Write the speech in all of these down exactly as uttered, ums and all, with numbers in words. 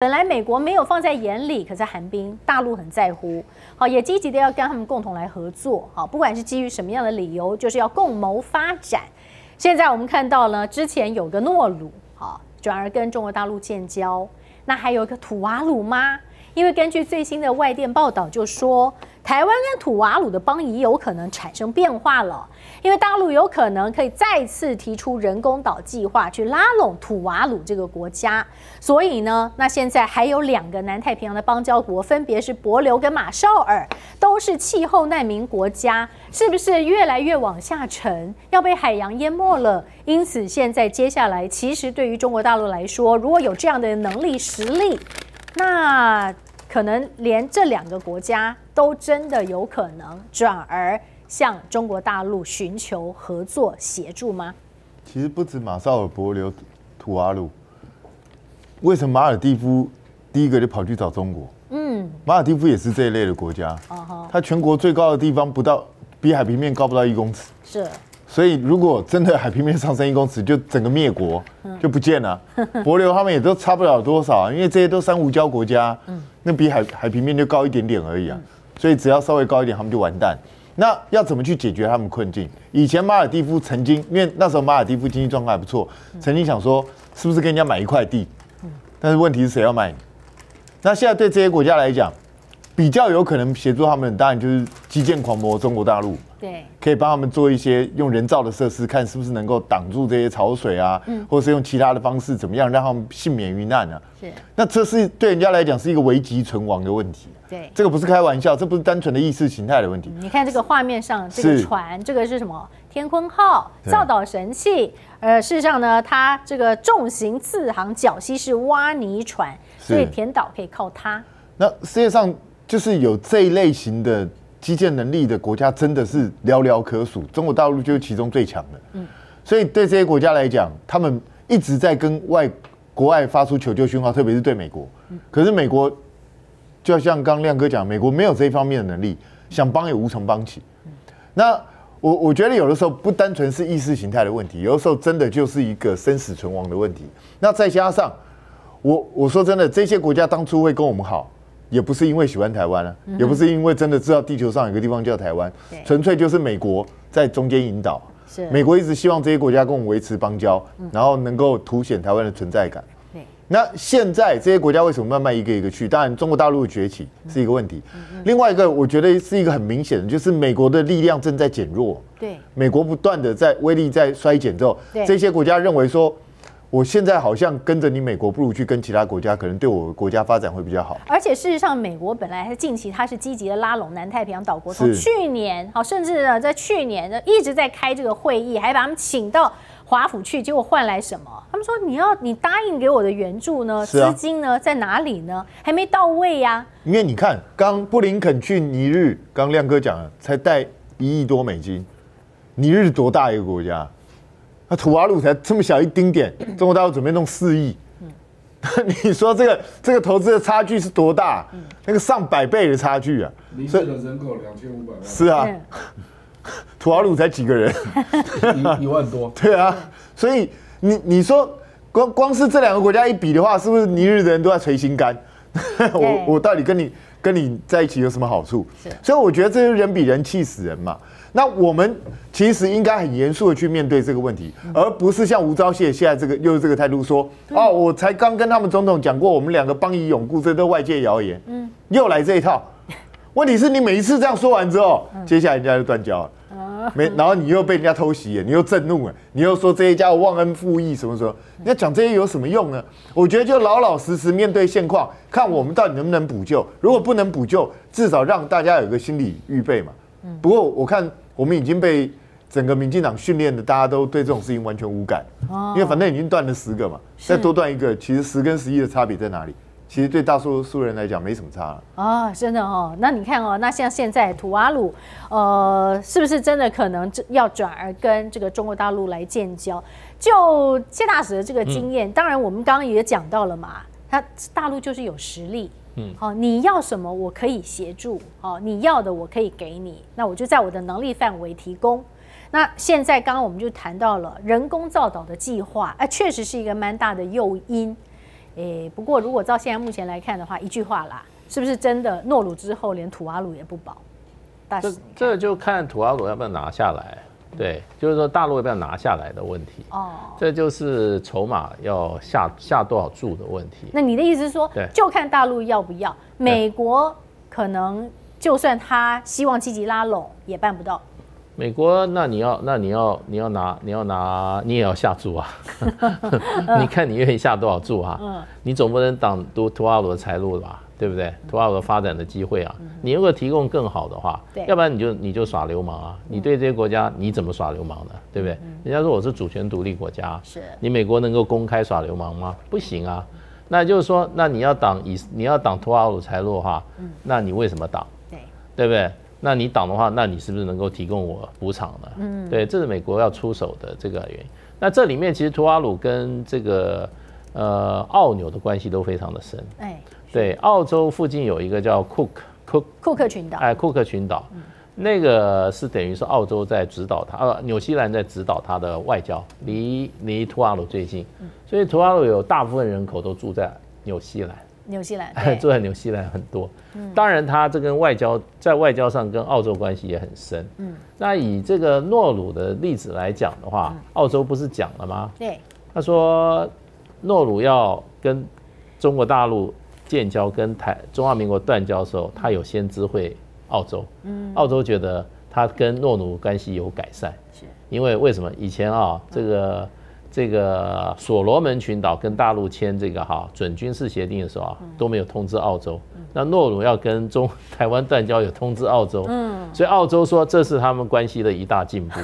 本来美国没有放在眼里，可是韩冰大陆很在乎，好也积极的要跟他们共同来合作，好不管是基于什么样的理由，就是要共谋发展。现在我们看到呢，之前有个诺鲁，好转而跟中国大陆建交，那还有一个土瓦鲁吗？因为根据最新的外电报道就说，台湾跟土瓦鲁的邦谊有可能产生变化了，因为大陆有可能可以再次提出人工岛计划去拉拢土瓦鲁这个国家，所以呢，那现在还有两个南太平洋的邦交国，分别是帛琉跟马绍尔，都是气候难民国家，是不是越来越往下沉，要被海洋淹没了？因此，现在接下来其实对于中国大陆来说，如果有这样的能力实力，那可能连这两个国家都真的有可能转而向中国大陆寻求合作协助吗？其实不止马绍尔、帛琉、土瓦鲁，为什么马尔地夫第一个就跑去找中国？嗯，马尔地夫也是这一类的国家，哦、它全国最高的地方不到，比海平面高不到一公尺。是。 所以，如果真的海平面上升一公尺，就整个灭国，就不见了。帛琉他们也都差不了多少、啊，因为这些都珊瑚礁国家，那比海海平面就高一点点而已啊。所以只要稍微高一点，他们就完蛋。那要怎么去解决他们困境？以前马尔地夫曾经，因为那时候马尔地夫经济状况还不错，曾经想说是不是跟人家买一块地，但是问题是谁要买你？那现在对这些国家来讲，比较有可能协助他们，当然就是基建狂魔中国大陆。 对，可以帮他们做一些用人造的设施，看是不是能够挡住这些潮水啊，嗯、或者是用其他的方式怎么样让他们幸免于难啊？是，那这是对人家来讲是一个危急存亡的问题。对，这个不是开玩笑，这不是单纯的意识形态的问题。嗯、你看这个画面上这个船，这个是什么？天鲲号造岛神器。呃，事实上呢，它这个重型自航绞吸式挖泥船，所以填岛可以靠它。那世界上就是有这一类型的 基建能力的国家真的是寥寥可数，中国大陆就是其中最强的。嗯，所以对这些国家来讲，他们一直在跟外国外发出求救讯号，特别是对美国。嗯、可是美国就像刚亮哥讲，美国没有这一方面的能力，想帮也无从帮起。嗯、那我我觉得有的时候不单纯是意识形态的问题，有的时候真的就是一个生死存亡的问题。那再加上我我说真的，这些国家当初会跟我们好， 也不是因为喜欢台湾啊，也不是因为真的知道地球上有个地方叫台湾，纯粹就是美国在中间引导。美国一直希望这些国家跟我们维持邦交，然后能够凸显台湾的存在感。那现在这些国家为什么慢慢一个一个去？当然，中国大陆的崛起是一个问题。另外一个，我觉得是一个很明显的，就是美国的力量正在减弱。对，美国不断的在威力在衰减之后，这些国家认为说， 我现在好像跟着你美国，不如去跟其他国家，可能对我国家发展会比较好。而且事实上，美国本来近期它是积极的拉拢南太平洋岛国，从去年好，甚至呢在去年呢一直在开这个会议，还把他们请到华府去，结果换来什么？他们说你要你答应给我的援助呢，资金呢在哪里呢？还没到位呀。因为你看，刚布林肯去尼日，刚亮哥讲了，才带一亿多美金，尼日多大一个国家？ 那土瓦鲁才这么小一丁点，中国大陆准备弄四亿，你说这个这个投资的差距是多大？那个上百倍的差距啊！尼日的人口两千五百万，是啊，土瓦鲁才几个人，一万多，对啊，所以你你说光光是这两个国家一比的话，是不是尼日的人都在捶心肝？我我到底跟你跟你在一起有什么好处？所以我觉得这是人比人气死人嘛。 那我们其实应该很严肃的去面对这个问题，而不是像吴钊燮现在这个又是这个态度说，哦，我才刚跟他们总统讲过，我们两个邦谊永固，这都外界谣言，嗯，又来这一套。问题是你每一次这样说完之后，接下来人家就断交了，没，然后你又被人家偷袭，你又震怒了，你又说这些家伙忘恩负义什么什么，那讲这些有什么用呢？我觉得就老老实实面对现况，看我们到底能不能补救。如果不能补救，至少让大家有个心理预备嘛。 不过我看我们已经被整个民进党训练的，大家都对这种事情完全无感，因为反正已经断了十个嘛，再多断一个，其实十跟十一的差别在哪里？其实对大多数人来讲没什么差啊，真的哦。那你看哦，那像现在土瓦鲁，呃，是不是真的可能要转而跟这个中国大陆来建交？就谢大使的这个经验，当然我们刚刚也讲到了嘛，他大陆就是有实力。 嗯，好，你要什么我可以协助，好，你要的我可以给你，那我就在我的能力范围提供。那现在刚刚我们就谈到了人工造岛的计划，哎，确实是一个蛮大的诱因，诶，不过如果照现在目前来看的话，一句话啦，是不是真的诺鲁之后连土阿鲁也不保？大这这就看土阿鲁要不要拿下来，对，就是说大陆要不要拿下来的问题。哦，这就是筹码要下下多少注的问题。那你的意思是说，就看大陆要不要？美国可能就算他希望积极拉拢，也办不到。 美国，那你要，那你要，你要拿，你要拿，你也要下注啊！你看你愿意下多少注啊？你总不能挡住土阿鲁的财路吧？对不对？土阿鲁发展的机会啊，你如果提供更好的话，要不然你就你就耍流氓啊！你对这些国家你怎么耍流氓呢？对不对？人家说我是主权独立国家，是你美国能够公开耍流氓吗？不行啊！那就是说，那你要挡以你要挡土阿鲁财路的话，那你为什么挡？对，对不对？ 那你挡的话，那你是不是能够提供我补偿呢？嗯，对，这是美国要出手的这个原因。那这里面其实土瓦鲁跟这个呃澳纽的关系都非常的深。哎，对，澳洲附近有一个叫库克库库克群岛，哎，库克群岛，嗯、那个是等于是澳洲在指导它，呃，纽西兰在指导它的外交，离离土瓦鲁最近，所以土瓦鲁有大部分人口都住在纽西兰。 纽西兰住在纽西兰很多，嗯、当然他这跟外交在外交上跟澳洲关系也很深。嗯，那以这个诺鲁的例子来讲的话，嗯、澳洲不是讲了吗？对，他说诺鲁要跟中国大陆建交，跟台中华民国断交的时候，他有先知会澳洲。嗯，澳洲觉得他跟诺鲁关系有改善，是因为为什么以前啊这个。嗯 这个所罗门群岛跟大陆签这个哈准军事协定的时候啊，都没有通知澳洲。那诺鲁要跟中台湾断交，有通知澳洲。嗯，所以澳洲说这是他们关系的一大进步。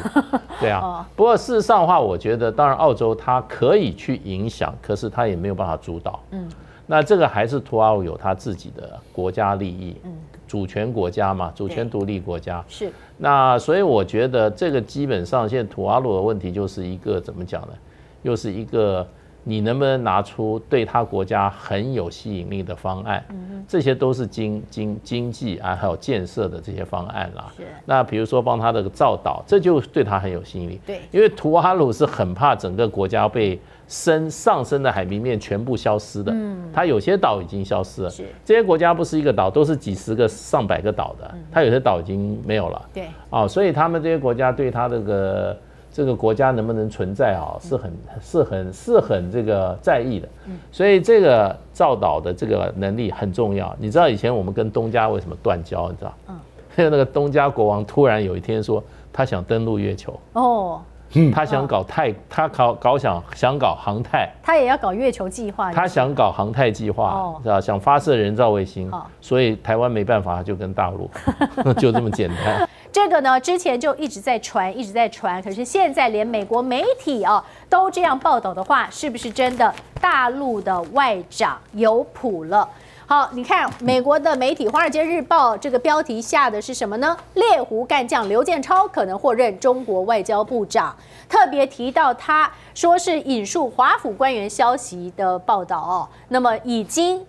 对啊，不过事实上的话，我觉得当然澳洲它可以去影响，可是它也没有办法主导。嗯，那这个还是土澳有它自己的国家利益。嗯。 主权国家嘛，主权独立国家是。那所以我觉得这个基本上现在土阿鲁的问题就是一个怎么讲呢？又是一个你能不能拿出对他国家很有吸引力的方案？嗯、这些都是经经经济啊，还有建设的这些方案啦。那比如说帮他的造岛，这就对他很有吸引力。对，因为土阿鲁是很怕整个国家被。 升上升的海平面全部消失的，嗯、它有些岛已经消失了。这些国家不是一个岛，都是几十个、上百个岛的，嗯、它有些岛已经没有了。对，哦，所以他们这些国家对它这个这个国家能不能存在啊、哦，是很、嗯、是很、是很这个在意的。嗯、所以这个造岛的这个能力很重要。你知道以前我们跟东家为什么断交？你知道？嗯，还有那个东家国王突然有一天说他想登陆月球。哦。 嗯、他想搞太，哦、他搞搞想想搞航太，他也要搞月球计划。他想搞航太计划，哦、是吧？想发射人造卫星，哦、所以台湾没办法，就跟大陆就这么简单。这个呢，之前就一直在传，一直在传，可是现在连美国媒体啊、哦、都这样报道的话，是不是真的大陆的外长有谱了？ 好，你看美国的媒体《华尔街日报》这个标题下的是什么呢？猎狐干将刘建超可能获任中国外交部长，特别提到他说是引述华府官员消息的报道哦。那么已经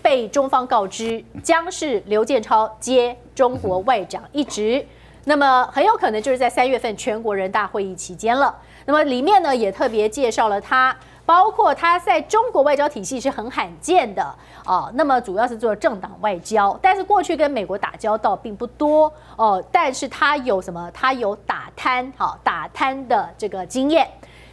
被中方告知，将是刘建超接中国外长一职，那么很有可能就是在三月份全国人大会议期间了。那么里面呢也特别介绍了他。 包括他在中国外交体系是很罕见的哦，那么主要是做政党外交，但是过去跟美国打交道并不多哦，但是他有什么？他有打贪，好、哦、打贪的这个经验，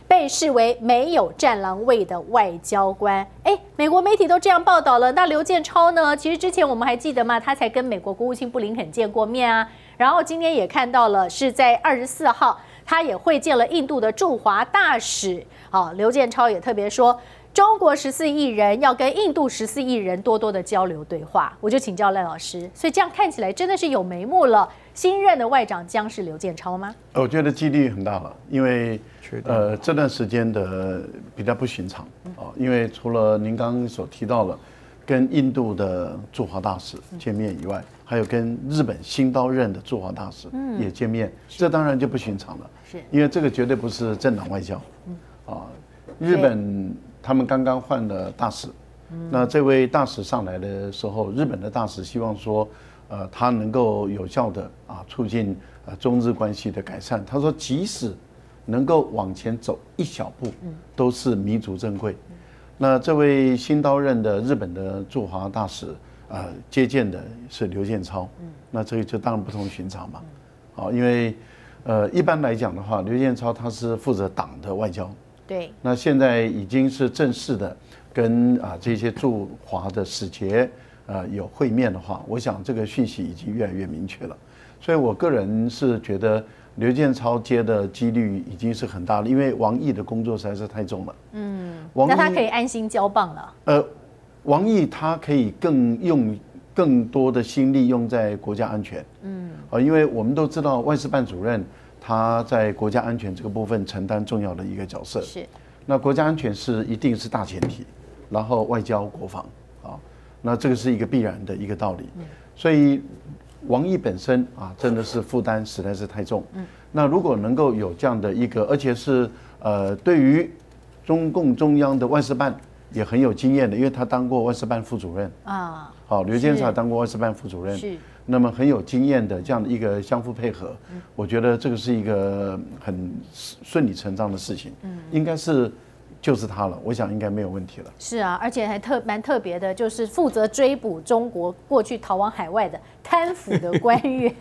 被视为没有战狼味的外交官。哎，美国媒体都这样报道了，那刘建超呢？其实之前我们还记得嘛，他才跟美国国务卿布林肯见过面啊，然后今天也看到了是在二十四号。 他也会见了印度的驻华大使。好，刘建超也特别说，中国十四亿人要跟印度十四亿人多多的交流对话。我就请教赖老师，所以这样看起来真的是有眉目了。新任的外长将是刘建超吗？我觉得几率很大了，因为呃这段时间的比较不寻常啊，因为除了您刚刚所提到了跟印度的驻华大使见面以外。 还有跟日本新到任的驻华大使也见面，嗯、这当然就不寻常了，因为这个绝对不是政党外交。嗯、啊，日本他们刚刚换了大使，嗯、那这位大使上来的时候，日本的大使希望说，呃，他能够有效的啊促进呃中日关系的改善。他说，即使能够往前走一小步，嗯、都是弥足珍贵。嗯那这位新到任的日本的驻华大使啊、呃，接见的是刘建超，那这个就当然不同寻常嘛。好，因为呃，一般来讲的话，刘建超他是负责党的外交，对。那现在已经是正式的跟啊、呃、这些驻华的使节啊、呃、有会面的话，我想这个讯息已经越来越明确了。所以我个人是觉得。 刘建超接的几率已经是很大了，因为王毅的工作实在是太重了。嗯，那他可以安心交棒了。呃，王毅他可以更用更多的心力用在国家安全。嗯，呃，因为我们都知道外事办主任他在国家安全这个部分承担重要的一个角色。是。那国家安全是一定是大前提，然后外交国防啊，那这个是一个必然的一个道理。嗯，所以。 王毅本身啊，真的是负担实在是太重。嗯，那如果能够有这样的一个，而且是呃，对于中共中央的外事办也很有经验的，因为他当过外事办副主任啊。好，刘建超当过外事办副主任，是。那么很有经验的这样的一个相互配合，我觉得这个是一个很顺理成章的事情。嗯，应该是。 就是他了，我想应该没有问题了。是啊，而且还特蛮特别的，就是负责追捕中国过去逃往海外的贪腐的官员。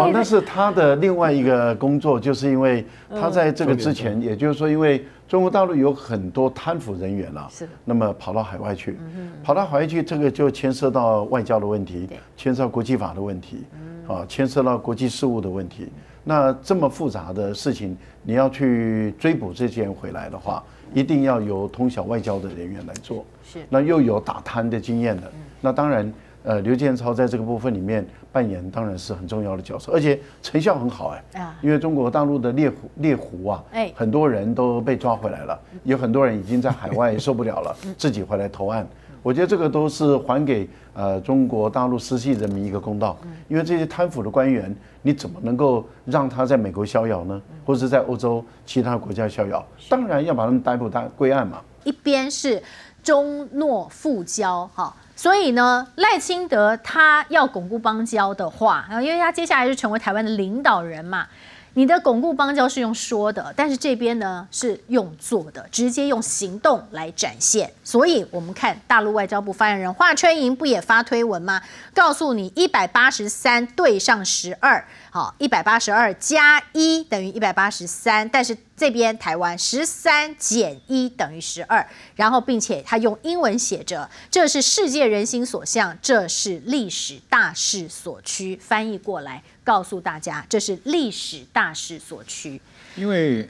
哦，那是他的另外一个工作，就是因为他在这个之前，嗯、也就是说，因为中国大陆有很多贪腐人员了、啊，是，那么跑到海外去，嗯、跑到海外去，这个就牵涉到外交的问题，牵涉到国际法的问题，嗯、啊，牵涉到国际事务的问题。 那这么复杂的事情，你要去追捕这些人回来的话，一定要由通晓外交的人员来做。是，那又有打贪的经验的，那当然，呃，刘建超在这个部分里面扮演当然是很重要的角色，而且成效很好哎、欸。啊，因为中国大陆的猎狐猎狐啊，哎，很多人都被抓回来了，有很多人已经在海外受不了了，自己回来投案。 我觉得这个都是还给呃中国大陆失信人民一个公道，因为这些贪腐的官员，你怎么能够让他在美国逍遥呢？或者在欧洲其他国家逍遥？当然要把他们逮捕逮归案嘛。一边是中诺复交哈，所以呢赖清德他要巩固邦交的话，因为他接下来就成为台湾的领导人嘛。 你的巩固邦交是用说的，但是这边呢是用做的，直接用行动来展现。所以，我们看大陆外交部发言人华春莹不也发推文吗？告诉你一百八十三对上十二，好， 一百八十二加一等于一百八十三，但是这边台湾十三减一等于十二，然后并且他用英文写着：“这是世界人心所向，这是历史大势所趋。”翻译过来。 告诉大家，这是历史大势所趋。因为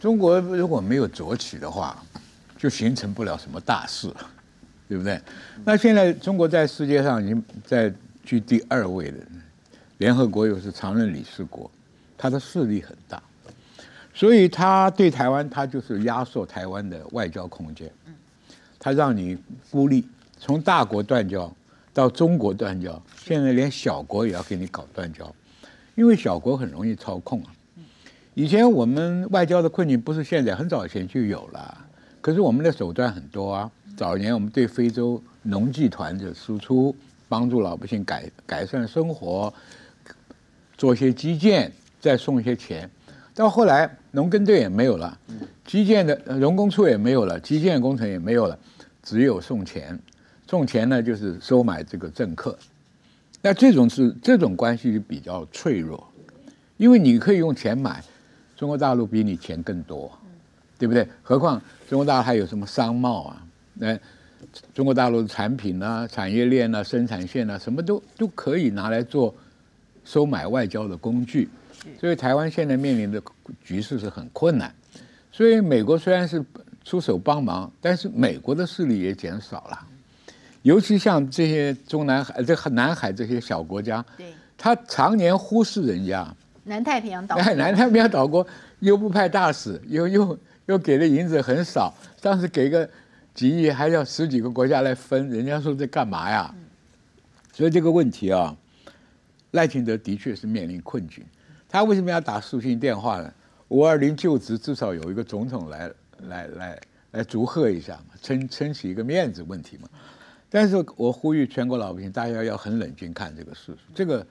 中国如果没有崛起的话，就形成不了什么大事，对不对？那现在中国在世界上已经在居第二位的，联合国又是常任理事国，它的势力很大，所以它对台湾，它就是压缩台湾的外交空间，它让你孤立，从大国断交。 到中国断交，现在连小国也要给你搞断交，因为小国很容易操控啊。以前我们外交的困境不是现在，很早以前就有了，可是我们的手段很多啊。早年我们对非洲农技团的输出，帮助老百姓改改善生活，做些基建，再送一些钱。到后来农耕队也没有了，基建的农工处也没有了，基建工程也没有了，只有送钱。 送钱呢，就是收买这个政客，那这种是这种关系就比较脆弱，因为你可以用钱买，中国大陆比你钱更多，对不对？何况中国大陆还有什么商贸啊？那中国大陆的产品啊、产业链啊、生产线啊，什么都都可以拿来做收买外交的工具。所以台湾现在面临的局势是很困难，所以美国虽然是出手帮忙，但是美国的势力也减少了。 尤其像这些中南海、这南海这些小国家，对，他常年忽视人家。南太平洋岛国，哎，南太平洋岛国又不派大使，又又又给的银子很少，当时给个几亿，还要十几个国家来分，人家说这干嘛呀？嗯、所以这个问题啊，赖清德的确是面临困境。他为什么要打视讯电话呢？五二零就职至少有一个总统来来来来祝贺一下嘛，撑撑起一个面子问题嘛。 但是我呼吁全国老百姓，大家要很冷静看这个事，这个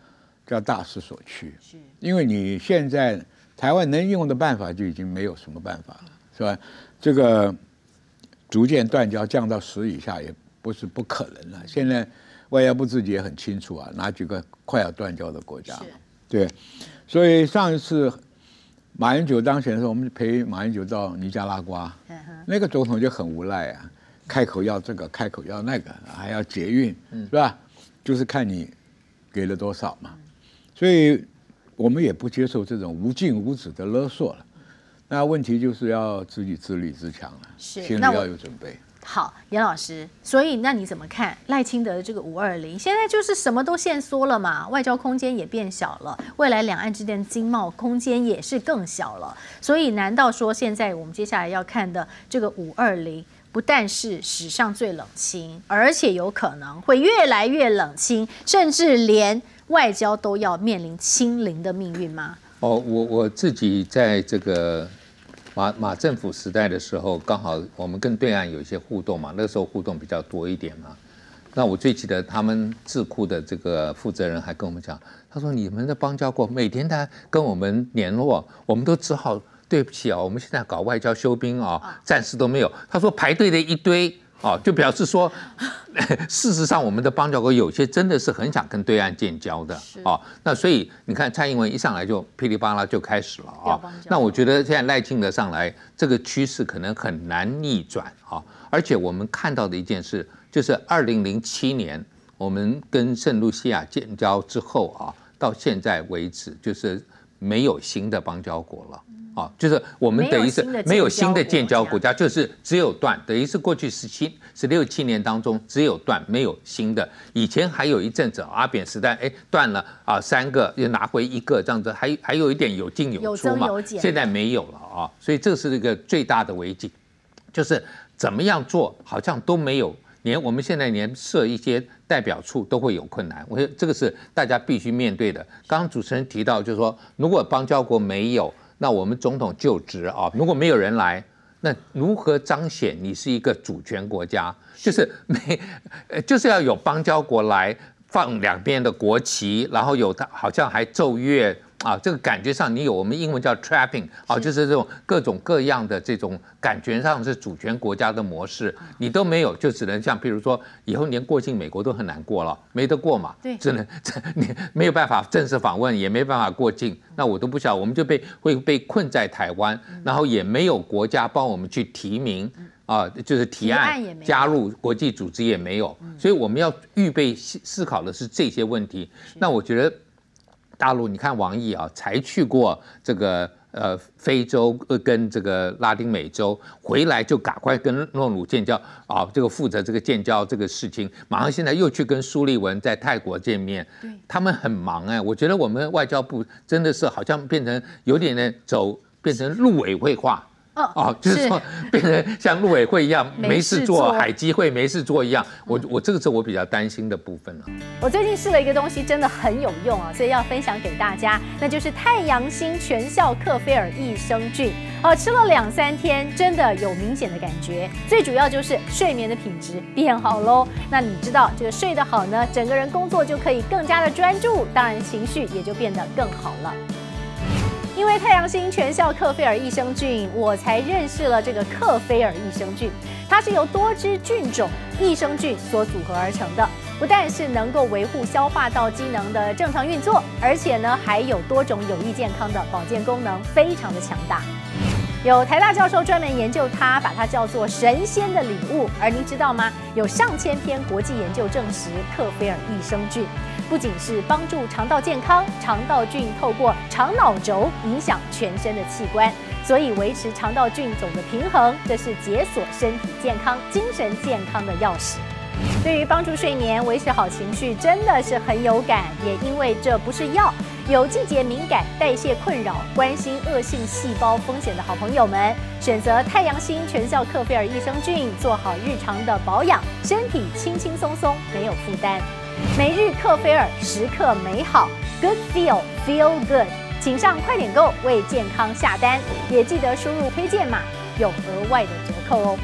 叫大势所趋。是，因为你现在台湾能用的办法就已经没有什么办法了，是吧？这个逐渐断交，降到十以下也不是不可能了。现在外交部自己也很清楚啊，哪几个快要断交的国家？对，所以上一次马英九当选的时候，我们陪马英九到尼加拉瓜，嗯、那个总统就很无赖啊，开口要这个，开口要那个，还要捷运，嗯、是吧？就是看你给了多少嘛。所以我们也不接受这种无尽无止的勒索了。 那问题就是要自己自立自强了，心里要有准备。好，严老师，所以那你怎么看赖清德的这个五二零？现在就是什么都限缩了嘛，外交空间也变小了，未来两岸之间经贸空间也是更小了。所以，难道说现在我们接下来要看的这个五二零，不但是史上最冷清，而且有可能会越来越冷清，甚至连外交都要面临清零的命运吗？ 哦，我我自己在这个马马政府时代的时候，刚好我们跟对岸有一些互动嘛，那时候互动比较多一点嘛。那我最记得他们智库的这个负责人还跟我们讲，他说你们的邦交国每天他跟我们联络，我们都只好对不起啊、哦，我们现在搞外交休兵啊、哦，暂时都没有。他说排队的一堆哦，就表示说，事实上我们的邦交国有些真的是很想跟对岸建交的哦。那所以你看蔡英文一上来就噼里啪啦就开始了啊、哦。那我觉得现在赖清德上来，这个趋势可能很难逆转啊、哦。而且我们看到的一件事，就是二零零七年我们跟圣露西亚建交之后啊，到现在为止就是没有新的邦交国了。 啊、哦，就是我们等于是没有新的建交国家，就是只有断，等于是过去十七、十六七年当中只有断，没有新的。以前还有一阵子阿扁时代，哎，断了啊，三个又拿回一个，这样子还还有一点有进有出嘛。有有现在没有了啊、哦，所以这是一个最大的危机，就是怎么样做好像都没有，连我们现在连设一些代表处都会有困难。我觉得这个是大家必须面对的。刚刚主持人提到，就是说如果邦交国没有。 那我们总统就职啊，如果没有人来，那如何彰显你是一个主权国家？就是没，呃，就是要有邦交国来放两边的国旗，然后有他好像还奏乐啊，这个感觉上你有我们英文叫 trapping 啊，就是这种各种各样的这种感觉上是主权国家的模式，你都没有，就只能像比如说以后连过境美国都很难过了，没得过嘛，对，只能你没有办法正式访问，也没办法过境。 那我都不晓得，我们就被会被困在台湾，然后也没有国家帮我们去提名啊、呃，就是提案加入国际组织也没有，所以我们要预备思考的是这些问题。那我觉得大陆，你看王毅啊，才去过这个呃非洲跟这个拉丁美洲，回来就赶快跟诺鲁建交啊，这个负责这个建交这个事情，马上现在又去跟苏利文在泰国见面，他们很忙哎，我觉得我们外交部真的是好像变成有点呢走变成陆委会化。 哦， 哦，就是说变成像陆委会一样没事做，海基会没事做一样。我我这个是我比较担心的部分了、啊。我最近试了一个东西，真的很有用啊，所以要分享给大家，那就是太阳星全效克菲尔益生菌。哦，吃了两三天，真的有明显的感觉。最主要就是睡眠的品质变好喽。那你知道这个睡得好呢，整个人工作就可以更加的专注，当然情绪也就变得更好了。 因为太阳星全效克菲尔益生菌，我才认识了这个克菲尔益生菌。它是由多支菌种益生菌所组合而成的，不但是能够维护消化道机能的正常运作，而且呢还有多种有益健康的保健功能，非常的强大。有台大教授专门研究它，把它叫做神仙的礼物。而您知道吗？有上千篇国际研究证实，克菲尔益生菌。 不仅是帮助肠道健康，肠道菌透过肠脑轴影响全身的器官，所以维持肠道菌种的平衡，这是解锁身体健康、精神健康的钥匙。对于帮助睡眠、维持好情绪，真的是很有感。也因为这不是药，有季节敏感、代谢困扰、关心恶性细胞风险的好朋友们，选择太阳星全效克菲尔益生菌，做好日常的保养，身体轻轻松松，没有负担。 每日克菲尔，时刻美好 ，Good Feel Feel Good， 请上快点购为健康下单，也记得输入推荐码，有额外的折扣哦。